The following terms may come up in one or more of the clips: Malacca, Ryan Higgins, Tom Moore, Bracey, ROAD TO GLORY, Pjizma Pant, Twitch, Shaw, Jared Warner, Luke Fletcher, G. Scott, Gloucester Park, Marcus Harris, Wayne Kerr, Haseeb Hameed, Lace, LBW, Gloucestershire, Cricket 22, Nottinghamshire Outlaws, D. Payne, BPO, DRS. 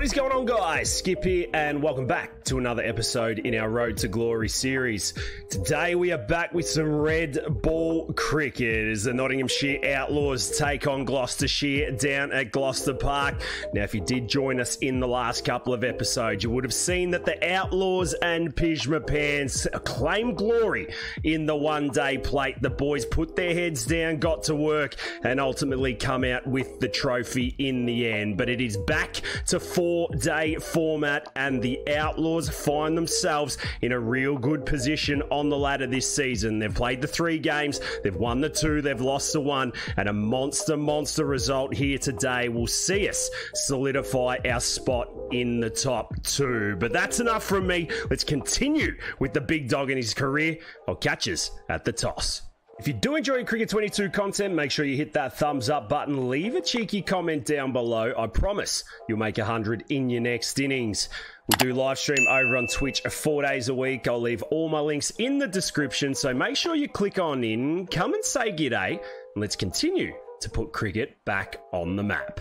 What is going on, guys? Skip here, and welcome back to another episode in our Road to Glory series. Today we are back with some red ball cricket as the Nottinghamshire Outlaws take on Gloucestershire down at Gloucester Park. Now, if you did join us in the last couple of episodes, you would have seen that the Outlaws and Pjizma Pants claim glory in the one-day plate. The boys put their heads down, got to work, and ultimately come out with the trophy in the end. But it is back to four-day format, and the Outlaws find themselves in a real good position on the ladder this season. They've played the three games, they've won the two, they've lost the one, and a monster result here today will see us solidify our spot in the top two. But that's enough from me. Let's continue with the big dog in his career. I'll catch us at the toss. If you do enjoy Cricket 22 content, make sure you hit that thumbs up button. Leave a cheeky comment down below. I promise you'll make 100 in your next innings. We do live stream over on Twitch 4 days a week. I'll leave all my links in the description, so make sure you click on in, come and say g'day, and let's continue to put cricket back on the map.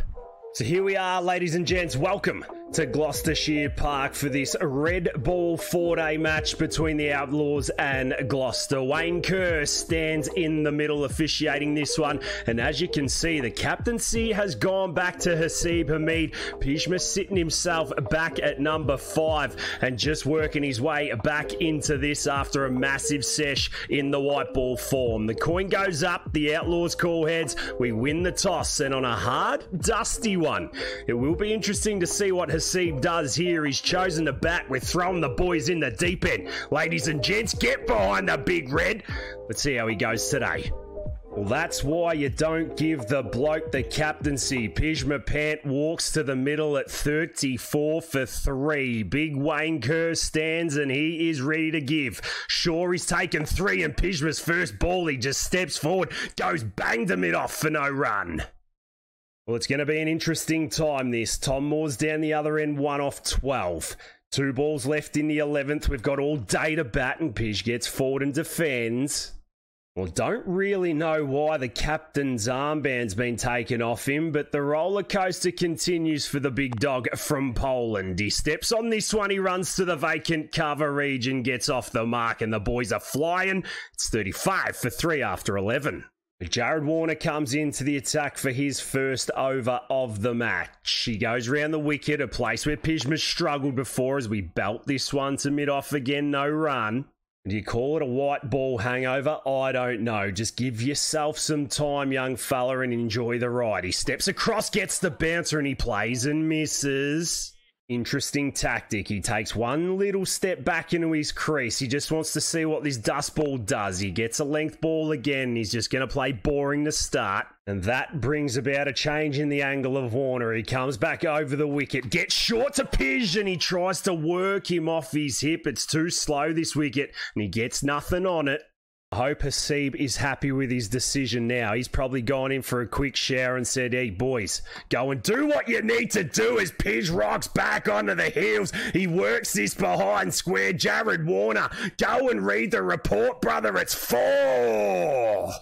So here we are, ladies and gents. Welcome to Gloucestershire Park for this red ball four-day match between the Outlaws and Gloucester. Wayne Kerr stands in the middle officiating this one, and as you can see, the captaincy has gone back to Haseeb Hameed. Pjizma sitting himself back at number 5 and just working his way back into this after a massive sesh in the white ball form. The coin goes up, the Outlaws call heads, we win the toss, and on a hard, dusty one. It will be interesting to see what Haseeb does here. He's chosen to bat. We're throwing the boys in the deep end. Ladies and gents, get behind the big red. Let's see how he goes today. Well, that's why you don't give the bloke the captaincy. Pjizma Pant walks to the middle at 34 for 3. Big Wayne Kerr stands and he is ready to give. Shaw, he's taken 3, and Pjizma's first ball, he just steps forward, goes bang the mid off for no run. Well, it's going to be an interesting time, this. Tom Moore's down the other end, 1 off 12. 2 balls left in the 11th. We've got all day to bat, and Pij gets forward and defends. Well, don't really know why the captain's armband's been taken off him, but the roller coaster continues for the big dog from Poland. He steps on this one, he runs to the vacant cover region, gets off the mark, and the boys are flying. It's 35 for 3 after 11. Jared Warner comes into the attack for his first over of the match. He goes round the wicket, a place where Pjizma struggled before, as we belt this one to mid-off again, no run. Do you call it a white ball hangover? I don't know. Just give yourself some time, young fella, and enjoy the ride. He steps across, gets the bouncer, and he plays and misses. Interesting tactic. He takes one little step back into his crease. He just wants to see what this dust ball does. He gets a length ball again. He's just going to play boring to start. And that brings about a change in the angle of Warner. He comes back over the wicket, gets short to Pij, and he tries to work him off his hip. It's too slow, this wicket, and he gets nothing on it. I hope Haseeb is happy with his decision now. He's probably gone in for a quick shower and said, hey, boys, go and do what you need to do, as Pij rocks back onto the heels. He works this behind square. Jared Warner, go and read the report, brother. It's 4. Well,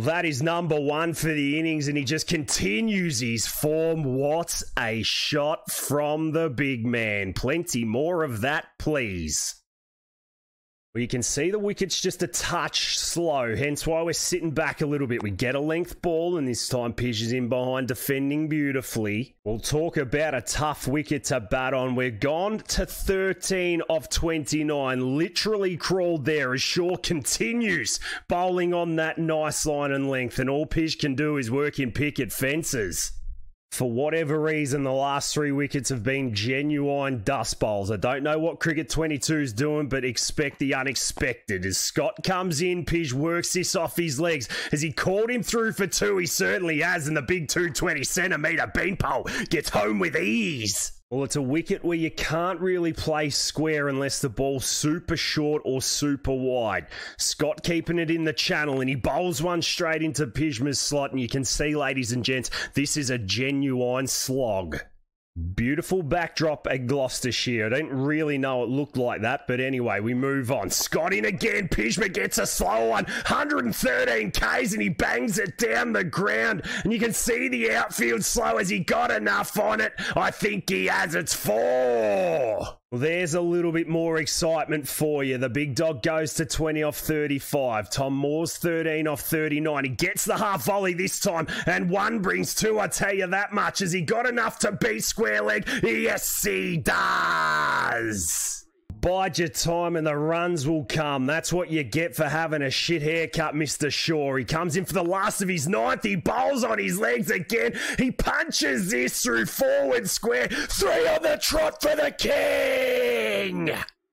that is number 1 for the innings, and he just continues his form. What a shot from the big man. Plenty more of that, please. Well, you can see the wicket's just a touch slow, hence why we're sitting back a little bit. We get a length ball, and this time Pij is in behind, defending beautifully. We'll talk about a tough wicket to bat on. We're gone to 13 off 29. Literally crawled there as Shaw continues bowling on that nice line and length, and all Pij can do is work in picket fences. For whatever reason, the last 3 wickets have been genuine dust bowls. I don't know what Cricket 22 is doing, but expect the unexpected. As Scott comes in, Pij works this off his legs. Has he called him through for 2? He certainly has, and the big 220-centimetre beanpole gets home with ease. Well, it's a wicket where you can't really play square unless the ball's super short or super wide. Scott keeping it in the channel, and he bowls one straight into Pijma's slot, and you can see, ladies and gents, this is a genuine slog. Beautiful backdrop at Gloucestershire. I don't really know it looked like that, but anyway, we move on. Scott in again. Pjizma gets a slow one. 113 k's, and he bangs it down the ground. And you can see the outfield slow. Has he got enough on it? I think he has. It's four. Well, there's a little bit more excitement for you. The big dog goes to 20 off 35. Tom Moore's 13 off 39. He gets the half volley this time, and one brings two, I tell you that much. Has he got enough to beat square leg? Yes, he does. Bide your time and the runs will come. That's what you get for having a shit haircut, Mr. Shaw. He comes in for the last of his ninth. He bowls on his legs again. He punches this through forward square. Three on the trot for the king.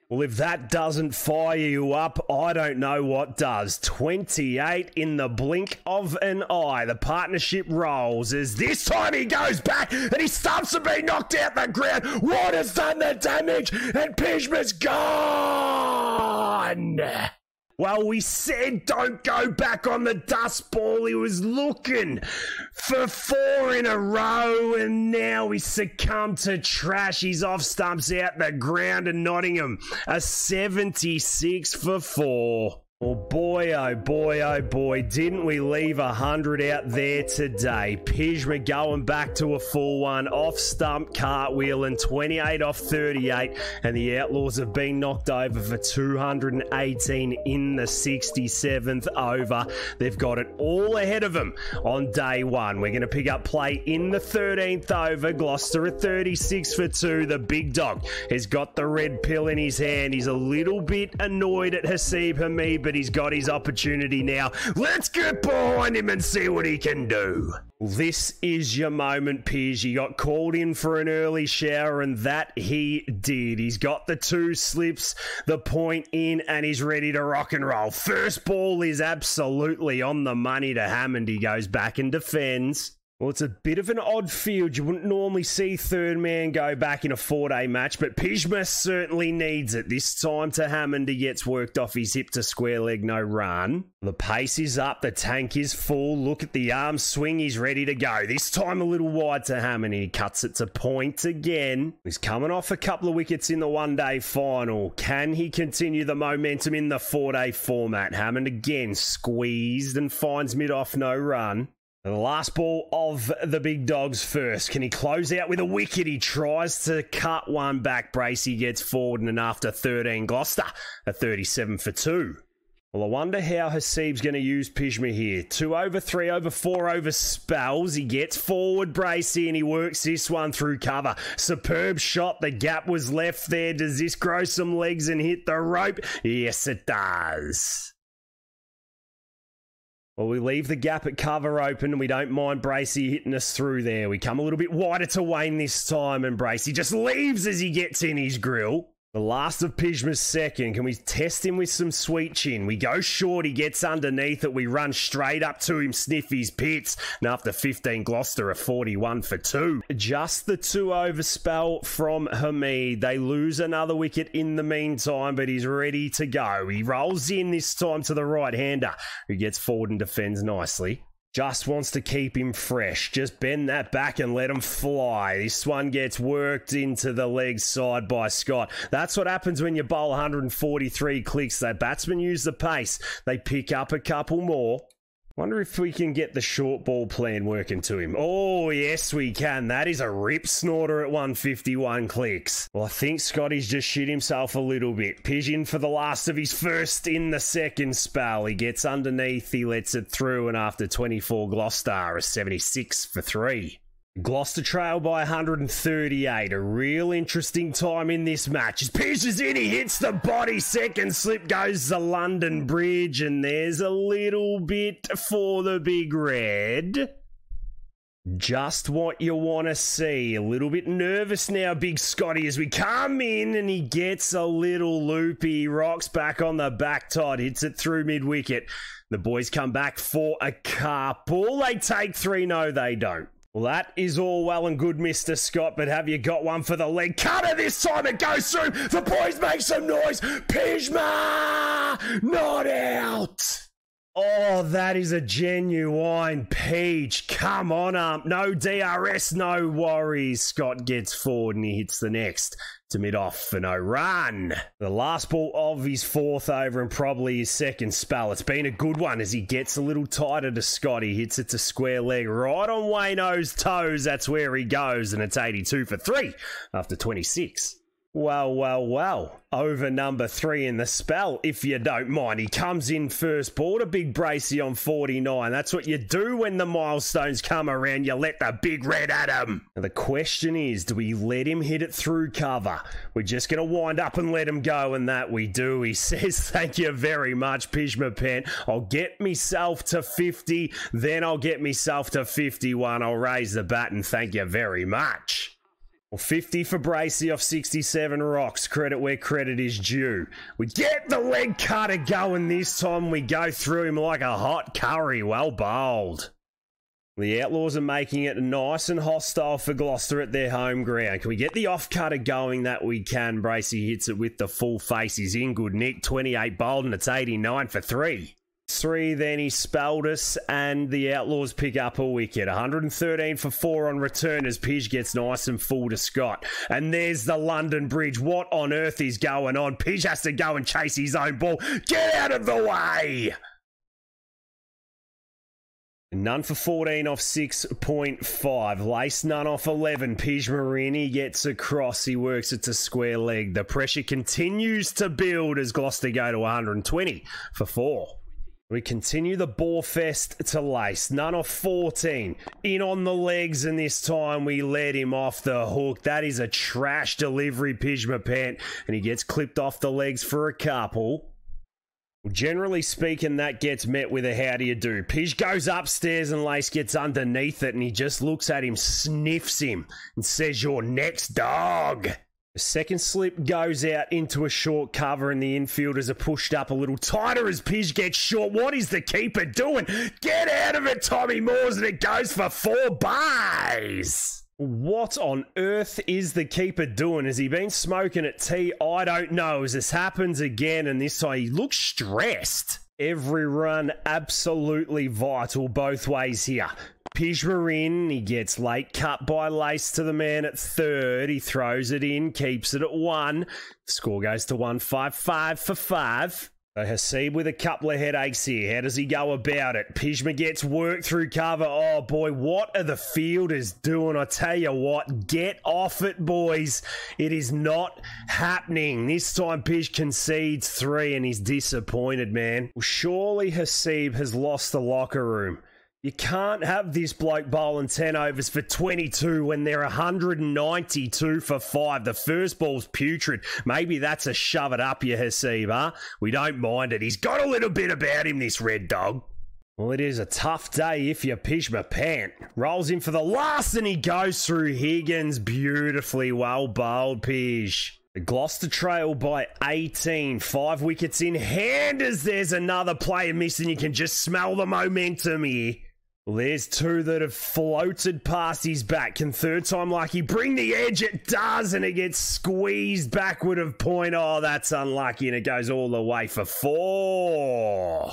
Well, if that doesn't fire you up, I don't know what does. 28 in the blink of an eye. The partnership rolls as this time he goes back and he stumps to be knocked out the ground. Warner's done the damage and Pjizma's gone. Well, we said don't go back on the dust ball. He was looking for four in a row, and now he succumbed to trash. He's off stumps out the ground in Nottingham. A 76 for four. Well, boy, oh, boy, oh, boy, didn't we leave 100 out there today? Pjizma going back to a full one, off stump, cartwheel, and 28 off 38, and the Outlaws have been knocked over for 218 in the 67th over. They've got it all ahead of them on day one. We're going to pick up play in the 13th over. Gloucester at 36 for two. The big dog has got the red pill in his hand. He's a little bit annoyed at Haseeb Hameed, but he's got his opportunity now. Let's get behind him and see what he can do. This is your moment, Piers. You got called in for an early shower, and that he did. He's got the two slips, the point in, and he's ready to rock and roll. First ball is absolutely on the money to Hammond. He goes back and defends. Well, it's a bit of an odd field. You wouldn't normally see third man go back in a four-day match, but Pjizma certainly needs it. This time to Hammond, he gets worked off his hip to square leg, no run. The pace is up. The tank is full. Look at the arm swing. He's ready to go. This time a little wide to Hammond, and he cuts it to point again. He's coming off a couple of wickets in the one-day final. Can he continue the momentum in the four-day format? Hammond again squeezed and finds mid-off, no run. The last ball of the big dogs first. Can he close out with a wicket? He tries to cut one back. Bracey gets forward, and after 13, Gloucester at 37 for two. Well, I wonder how Haseeb's going to use Pjizma here. Two over, three over, four over spells. He gets forward, Bracey, and he works this one through cover. Superb shot. The gap was left there. Does this grow some legs and hit the rope? Yes, it does. Well, we leave the gap at cover open, and we don't mind Bracey hitting us through there. We come a little bit wider to Wayne this time, and Bracey just leaves as he gets in his grill. The last of Pjizma's second. Can we test him with some sweet chin? We go short. He gets underneath it. We run straight up to him, sniff his pits. And after 15, Gloucester are 41 for two. Just the two-over spell from Hameed. They lose another wicket in the meantime, but he's ready to go. He rolls in this time to the right-hander, who gets forward and defends nicely. Just wants to keep him fresh. Just bend that back and let him fly. This one gets worked into the leg side by Scott. That's what happens when you bowl 143 clicks. That batsmen use the pace. They pick up a couple more. Wonder if we can get the short ball plan working to him. Oh, yes, we can. That is a rip snorter at 151 clicks. Well, I think Scotty's just shit himself a little bit. Pigeon for the last of his first in the second spell. He gets underneath, he lets it through, and after 24, Gloucester are 76 for three. Gloucester trail by 138. A real interesting time in this match. As Pjizma's in, he hits the body. Second slip goes the London Bridge, and there's a little bit for the big red. Just what you want to see. A little bit nervous now, Big Scotty, as we come in, and he gets a little loopy. He rocks back on the back tide, hits it through mid-wicket. The boys come back for a couple. They take three. No, they don't. Well, that is all well and good, Mr. Scott, but have you got one for the leg cutter this time? It goes through. The boys make some noise. Pjizma not out. Oh, that is a genuine peach. Come on, no DRS, no worries. Scott gets forward and he hits the next to mid-off for no run. The last ball of his fourth over and probably his second spell. It's been a good one as he gets a little tighter to Scott. He hits it to square leg right on Wayno's toes. That's where he goes, and it's 82 for 3 after 26. Well, well, well. Over number 3 in the spell, if you don't mind. He comes in first ball to Big Bracey on 49. That's what you do when the milestones come around. You let the big red at him. And the question is, do we let him hit it through cover? We're just going to wind up and let him go, and that we do. He says, thank you very much, Pjizma Pant. I'll get myself to 50, then I'll get myself to 51. I'll raise the bat, and thank you very much. Well, 50 for Bracey off 67 rocks. Credit where credit is due. We get the leg cutter going this time. We go through him like a hot curry. Well bowled. The Outlaws are making it nice and hostile for Gloucester at their home ground. Can we get the off cutter going? That we can. Bracey hits it with the full face. He's in good nick. 28 bowled, and it's 89 for 3. Then he spelled us, and the Outlaws pick up a wicket. 113 for 4 on return as Pidge gets nice and full to Scott. And there's the London Bridge. What on earth is going on? Pidge has to go and chase his own ball. Get out of the way! None for 14 off 6.5. Lace none off 11. Pijmarini gets across. He works it to square leg. The pressure continues to build as Gloucester go to 120 for 4. We continue the ball fest to Lace. None off 14. In on the legs, and this time we let him off the hook. That is a trash delivery, Pjizma Pant, and he gets clipped off the legs for a couple. Generally speaking, that gets met with a how do you do. Pidge goes upstairs and Lace gets underneath it, and he just looks at him, sniffs him, and says, "You're next, dog." The second slip goes out into a short cover, and the infielders are pushed up a little tighter as Pidge gets short. What is the keeper doing? Get out of it, Tommy Moores, and it goes for 4 byes. What on earth is the keeper doing? Has he been smoking at tea? I don't know. As this happens again, and this time he looks stressed. Every run absolutely vital both ways here. Pijma in, he gets late cut by Lace to the man at third. He throws it in, keeps it at 1. Score goes to 155 for 5. So Haseeb with a couple of headaches here. How does he go about it? Pijma gets work through cover. Oh, boy, what are the fielders doing? I tell you what, get off it, boys. It is not happening. This time, Pij concedes 3, and he's disappointed, man. Well, surely Haseeb has lost the locker room. You can't have this bloke bowling 10 overs for 22 when they're 192 for 5. The first ball's putrid. Maybe that's a shove it up, you Haseeb, huh? We don't mind it. He's got a little bit about him, this red dog. Well, it is a tough day if you're Pjizma Pant. Rolls in for the last, and he goes through Higgins. Beautifully well bowled, Pij. The Gloucester trail by 18, 5 wickets in hand as there's another player missing. You can just smell the momentum here. Well, there's 2 that have floated past his back. Can third time lucky bring the edge? It does, and it gets squeezed backward of point. Oh, that's unlucky, and it goes all the way for 4.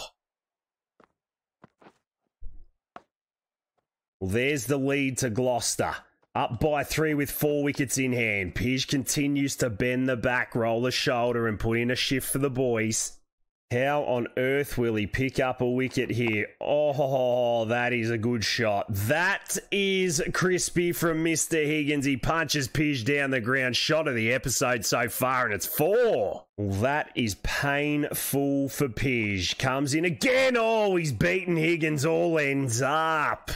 Well, there's the lead to Gloucester. Up by 3 with 4 wickets in hand. Pidge continues to bend the back, roll the shoulder, and put in a shift for the boys. How on earth will he pick up a wicket here? Oh, that is a good shot. That is crispy from Mr. Higgins. He punches Pidge down the ground. Shot of the episode so far, and it's 4. Well, that is painful for Pidge. Comes in again. Oh, he's beaten Higgins. All ends up.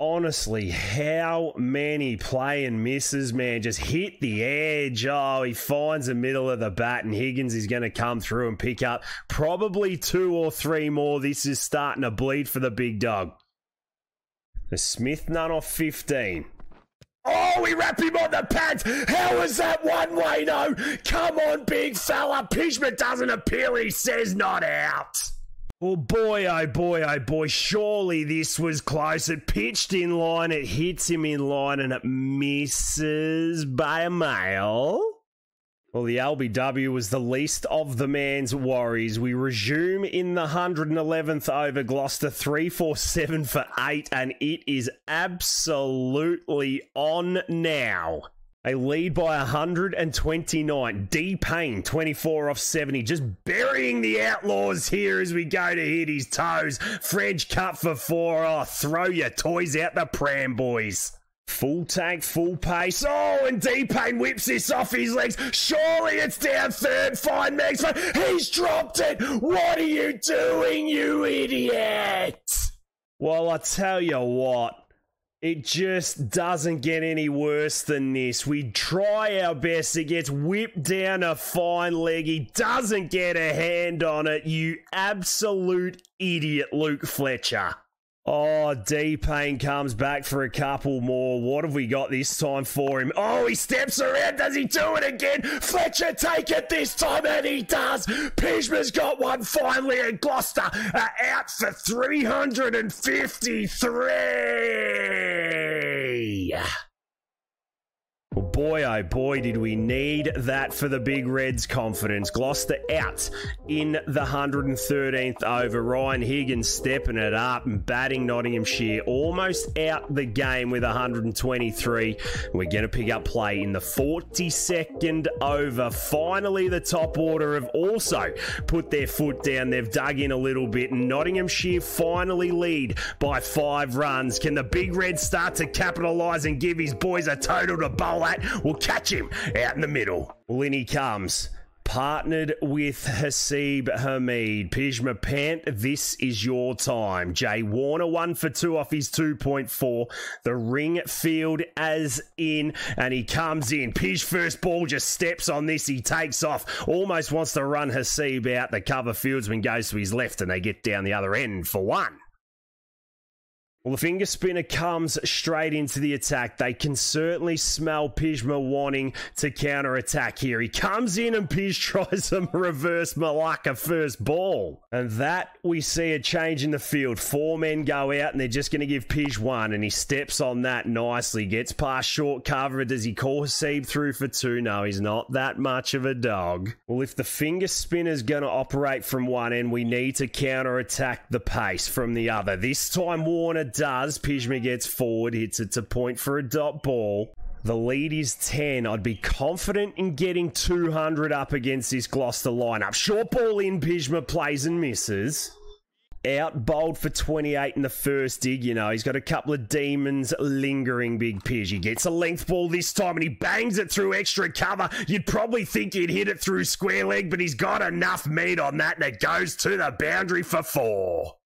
Honestly, how many play and misses, man? Just hit the edge. Oh, he finds the middle of the bat, and Higgins is going to come through and pick up probably 2 or 3 more. This is starting to bleed for the big dog. The Smith none off 15. Oh, we wrap him on the pads. How is that one way, though? Come on, big fella. Pijma doesn't appeal. He says not out. Well, boy, oh, boy, oh, boy, surely this was close. It pitched in line, it hits him in line, and it misses by a mile. Well, the LBW was the least of the man's worries. We resume in the 111th over Gloucester, 347 for 8, and it is absolutely on now. A lead by 129. D. Payne, 24 off 70. Just burying the Outlaws here as we go to hit his toes. French cut for 4. Oh, throw your toys out the pram, boys. Full tank, full pace. Oh, and D. Payne whips this off his legs. Surely it's down third. Fine, Max. He's dropped it. What are you doing, you idiot? Well, I tell you what. It just doesn't get any worse than this. We try our best. It gets whipped down a fine leg. He doesn't get a hand on it. You absolute idiot, Luke Fletcher. Oh, D. Payne comes back for a couple more. What have we got this time for him? Oh, he steps around. Does he do it again? Fletcher take it this time, and he does. Pjizma's got one finally, and Gloucester are out for 353. Well, boy, oh boy, did we need that for the Big Reds' confidence. Gloucester out in the 113th over. Ryan Higgins stepping it up and batting Nottinghamshire almost out the game with 123. We're going to pick up play in the 42nd over. Finally, the top order have also put their foot down. They've dug in a little bit, and Nottinghamshire finally lead by 5 runs. Can the Big Reds start to capitalise and give his boys a total to bowl? We'll catch him out in the middle. Well, in he comes. Partnered with Haseeb Hameed. Pjizma Pant, this is your time. Jay Warner, 1 for 2 off his 2.4. The ring field as in, and he comes in. Pij first ball, just steps on this. He takes off. Almost wants to run Haseeb out. The cover fieldsman goes to his left, and they get down the other end for 1. Well, the finger spinner comes straight into the attack. They can certainly smell Pjizma wanting to counter-attack here. He comes in and Pij tries some reverse Malacca first ball. And that, we see a change in the field. 4 men go out and they're just going to give Pij 1. And he steps on that nicely. Gets past short cover. Does he call Haseeb through for 2? No, he's not that much of a dog. Well, if the finger spinner's going to operate from one end, we need to counter-attack the pace from the other. This time, Warner does. Pjizma gets forward, hits it to point for a dot ball. The lead is 10. I'd be confident in getting 200 up against this Gloucester lineup. Short ball in, Pjizma plays and misses. Out bowled for 28 in the first dig. You know, he's got a couple of demons lingering, Big Pij. He gets a length ball this time, and he bangs it through extra cover. You'd probably think he'd hit it through square leg, but he's got enough meat on that, and it goes to the boundary for 4.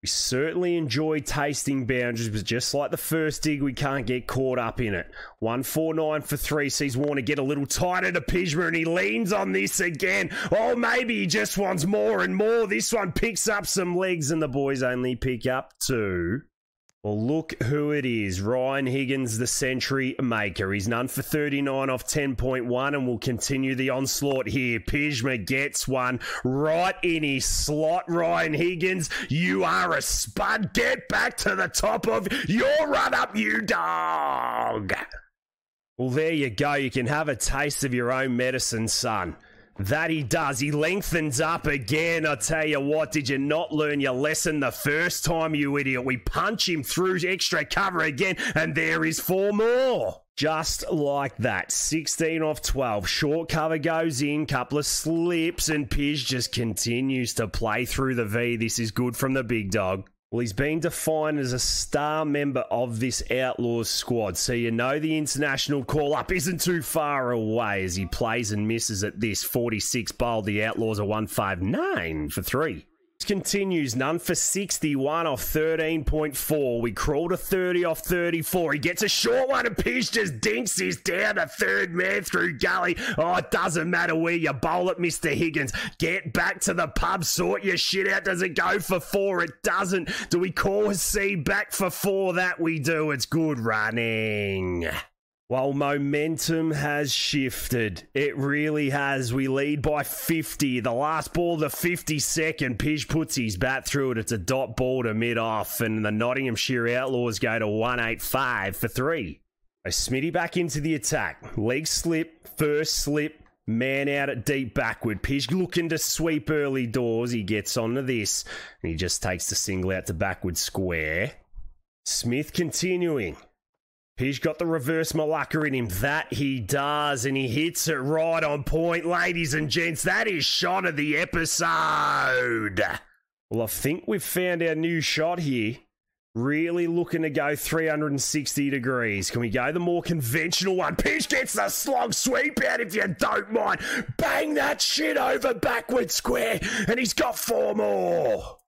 We certainly enjoy tasting boundaries, but just like the first dig, we can't get caught up in it. 149 for 3 sees Warner get a little tighter to Pjizma, and he leans on this again. Oh, maybe he just wants more and more. This one picks up some legs, and the boys only pick up 2. Well, look who it is. Ryan Higgins, the century maker. He's none for 39 off 10.1, and will continue the onslaught here. Pjizma gets one right in his slot. Ryan Higgins, you are a spud. Get back to the top of your run-up, you dog. Well, there you go. You can have a taste of your own medicine, son. That he does. He lengthens up again. I tell you what, did you not learn your lesson the first time, you idiot? We punch him through extra cover again, and there is 4 more. Just like that. 16 off 12. Short cover goes in. Couple of slips, and Pij just continues to play through the V. This is good from the big dog. Well, he's been defined as a star member of this Outlaws squad, so you know the international call-up isn't too far away as he plays and misses at this. 46 bowled. The Outlaws are 159 for 3. Continues, none for 61 off 13.4. We crawl to 30 off 34. He gets a short one, and Pij just dinks this down to 3rd man through gully. Oh, it doesn't matter where you bowl it, Mr. Higgins. Get back to the pub, sort your shit out. Does it go for 4? It doesn't. Do we call Haseeb back for 4? That we do. It's good running. Well, momentum has shifted. It really has. We lead by 50. The last ball, the 52nd. Pij puts his bat through it. It's a dot ball to mid-off, and the Nottinghamshire Outlaws go to 185 for 3. Smitty back into the attack. Leg slip, first slip, Man out at deep backward. Pidge looking to sweep early doors. He gets onto this. And he just takes the single out to backward square. Smith continuing. Pidge got the reverse Malacca in him. That he does. And he hits it right on point. Ladies and gents, that is shot of the episode. Well, I think we've found our new shot here. Really looking to go 360 degrees. Can we go the more conventional one? Pidge gets the slog sweep out if you don't mind. Bang that shit over backward square. And he's got four more.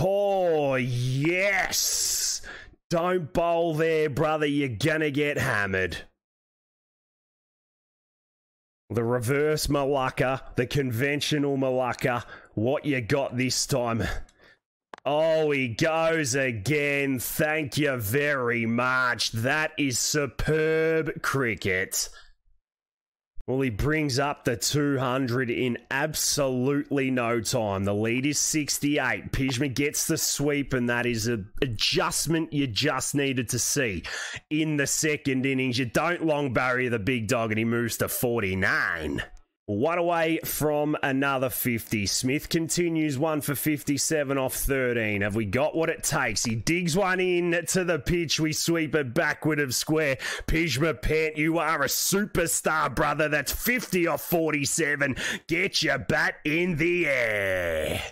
Oh, yes. Don't bowl there, brother. You're gonna get hammered. The reverse Malacca. The conventional Malacca. What you got this time? Oh, he goes again. Thank you very much. That is superb cricket. Well, he brings up the 200 in absolutely no time. The lead is 68. Pjizma gets the sweep, and that is an adjustment you just needed to see. In the second innings, you don't long barrier the big dog, and he moves to 49. One away from another 50. Smith continues one for 57 off 13. Have we got what it takes? He digs one in to the pitch. We sweep it backward of square. Pjizma Pant, you are a superstar, brother. That's 50 off 47. Get your bat in the air.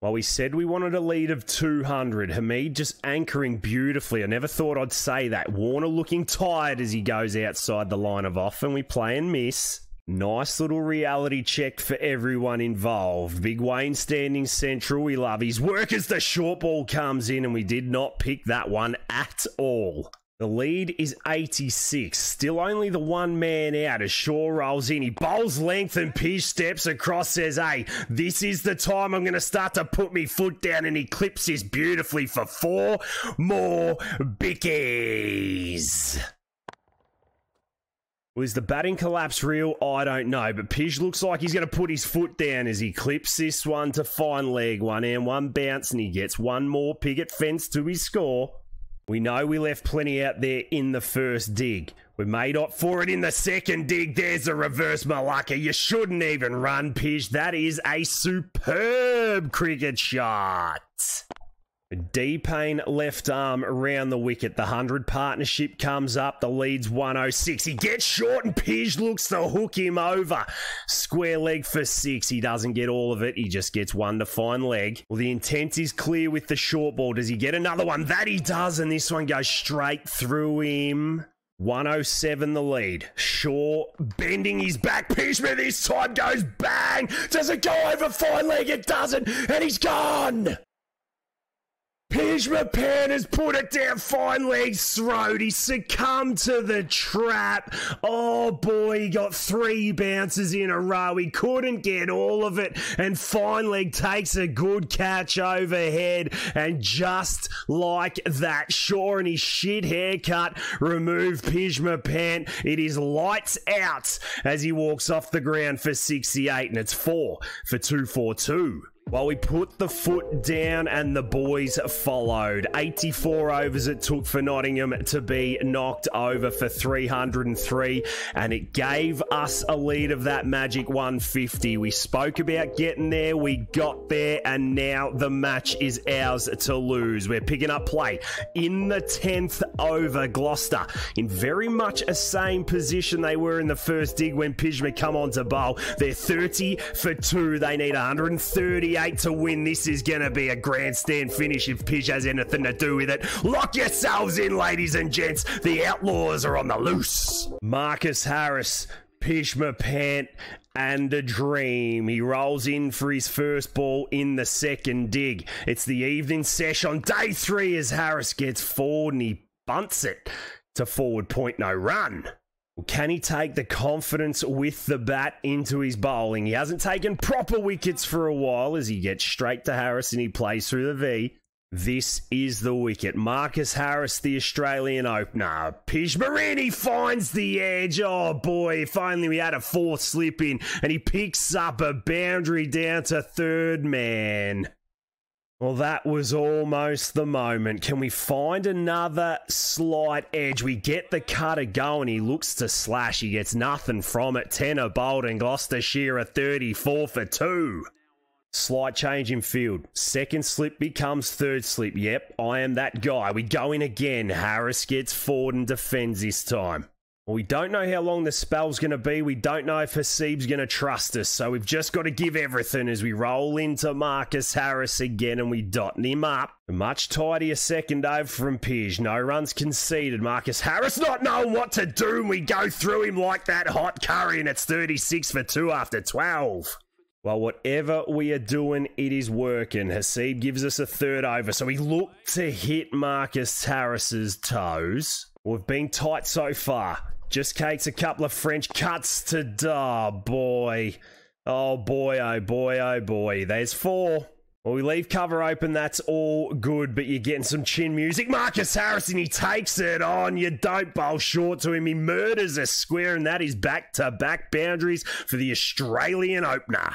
Well, we said we wanted a lead of 200. Hameed just anchoring beautifully. I never thought I'd say that. Warner looking tired as he goes outside the line of off, and we play and miss. Nice little reality check for everyone involved. Big Wayne standing central. We love his work as the short ball comes in, and we did not pick that one at all. The lead is 86. Still only the one man out as Shaw rolls in. He bowls length and Pidge steps across, says, hey, this is the time I'm going to start to put me foot down, and he clips this beautifully for four more bickies. Was the batting collapse real? I don't know, but Pidge looks like he's going to put his foot down as he clips this one to fine leg. One and one bounce, and he gets one more picket fence to his score. We know we left plenty out there in the first dig. We made up for it in the second dig. There's a reverse Malacca. You shouldn't even run, Pidge. That is a superb cricket shot. D. Payne left arm around the wicket. The 100 partnership comes up. The lead's 106. He gets short, and Pidge looks to hook him over. Square leg for 6. He doesn't get all of it. He just gets one to fine leg. Well, the intent is clear with the short ball. Does he get another one? That he does, and this one goes straight through him. 107 the lead. Shaw bending his back. Pjizma this time goes bang. Does it go over fine leg? It doesn't, and he's gone. Pjizma Pant has put it down fine leg's throat. He succumbed to the trap. Oh boy, he got three bounces in a row. He couldn't get all of it. And fine leg takes a good catch overhead. And just like that, Shaw and his shit haircut remove Pjizma Pant. It is lights out as he walks off the ground for 68. And it's 4 for 242. Well, we put the foot down and the boys followed. 84 overs it took for Nottingham to be knocked over for 303, and it gave us a lead of that magic 150. We spoke about getting there, we got there, and now the match is ours to lose. We're picking up play in the 10th over. Gloucester in very much a same position they were in the first dig when Pjizma come on to bowl. They're 30 for 2. They need 138. To win. This is going to be a grandstand finish if Pidge has anything to do with it. Lock yourselves in, ladies and gents. The Outlaws are on the loose. Marcus Harris, Pjizma Pant, and a dream. He rolls in for his first ball in the second dig. It's the evening session, day 3, as Harris gets forward and he bunts it to forward point, no run. Can he take the confidence with the bat into his bowling? He hasn't taken proper wickets for a while as he gets straight to Harris and he plays through the V. This is the wicket. Marcus Harris, the Australian opener. Pjizma in, he finds the edge. Oh boy, if only we had a fourth slip in. And he picks up a boundary down to third man. Well, that was almost the moment. Can we find another slight edge? We get the cutter going. He looks to slash. He gets nothing from it. Tenner bold and Gloucestershire 34 for 2. Slight change in field. Second slip becomes third slip. Yep, I am that guy. We go in again. Harris gets forward and defends this time. Well, we don't know how long the spell's going to be. We don't know if Haseeb's going to trust us. So we've just got to give everything as we roll into Marcus Harris again and we dotting him up. A much tidier second over from Pij. No runs conceded. Marcus Harris not knowing what to do. And we go through him like that hot curry and it's 36 for 2 after 12. Well, whatever we are doing, it is working. Haseeb gives us a third over. So we look to hit Marcus Harris's toes. We've been tight so far. Just takes a couple of French cuts to da boy. Oh boy, oh boy, oh boy. There's 4. Well, we leave cover open. That's all good, but you're getting some chin music. Marcus Harris, he takes it on. You don't bowl short to him. He murders a square, and that is back-to-back boundaries for the Australian opener.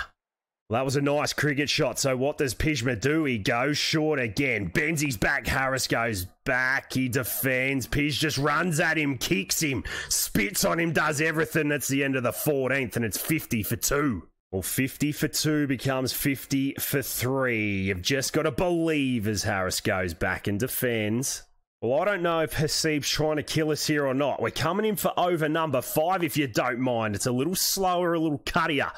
Well, that was a nice cricket shot. So what does Pjizma do? He goes short again. Bends his back. Harris goes back. He defends. Pij just runs at him, kicks him, spits on him, does everything. That's the end of the 14th, and it's 50 for 2. Well, 50 for 2 becomes 50 for 3. You've just got to believe as Harris goes back and defends. Well, I don't know if Haseeb's trying to kill us here or not. We're coming in for over number 5, if you don't mind. It's a little slower, a little cuttier.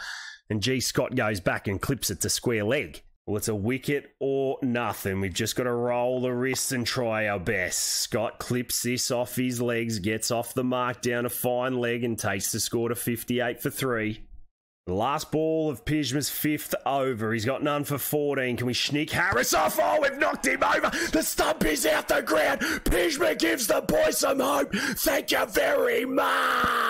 And G. Scott goes back and clips it to square leg. Well, it's a wicket or nothing. We've just got to roll the wrists and try our best. Scott clips this off his legs, gets off the mark down a fine leg and takes the score to 58 for 3. The last ball of Pjizma's 5th over. He's got none for 14. Can we sneak Harris off? Oh, we've knocked him over. The stump is out the ground. Pjizma gives the boy some hope. Thank you very much.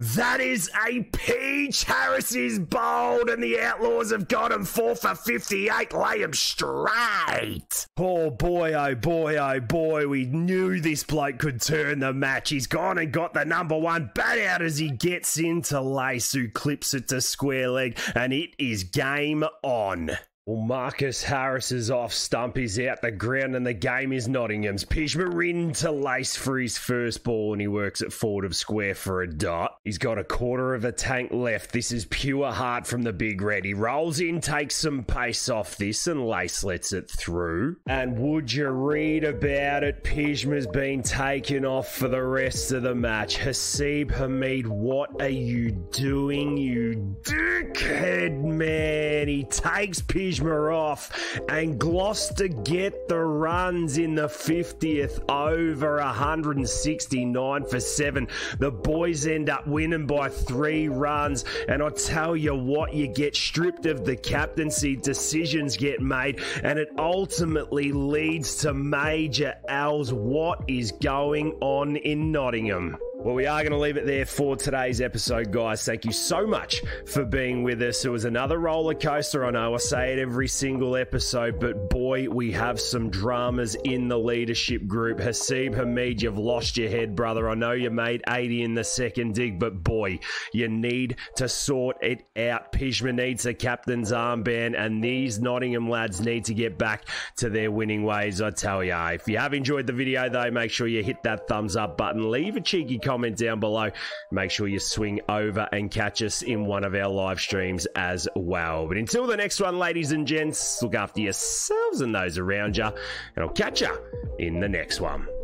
That is a peach. Harris is bold and the Outlaws have got him 4 for 58. Lay him straight. Oh boy, oh boy, oh boy. We knew this bloke could turn the match. He's gone and got the number 1 bat out as he gets into Lace, who clips it to square leg, and it is game on. Well, Marcus Harris is off, stump is out the ground, and the game is Nottingham's. Pjizma in to Lace for his first ball, and he works it forward of square for a dot. He's got a quarter of a tank left. This is pure heart from the big red. He rolls in, takes some pace off this, and Lace lets it through. And would you read about it? Pjizma's been taken off for the rest of the match. Haseeb Hameed, what are you doing, you dickhead man? He takes Pjizma off, and Gloucester get the runs in the 50th over, 169 for 7. The boys end up winning by 3 runs, and I tell you what, you get stripped of the captaincy, decisions get made, and it ultimately leads to major L's. What is going on in Nottingham? Well, we are going to leave it there for today's episode, guys. Thank you so much for being with us. It was another roller coaster. I know I say it every single episode, but boy, we have some dramas in the leadership group. Haseeb Hameed, you've lost your head, brother. I know you made 80 in the second dig, but boy, you need to sort it out. Pjizma needs the captain's armband, and these Nottingham lads need to get back to their winning ways, I tell you. If you have enjoyed the video, though, make sure you hit that thumbs up button. Leave a cheeky comment down below. Make sure you swing over and catch us in one of our live streams as well. But until the next one, ladies and gents, look after yourselves and those around you, and I'll catch you in the next one.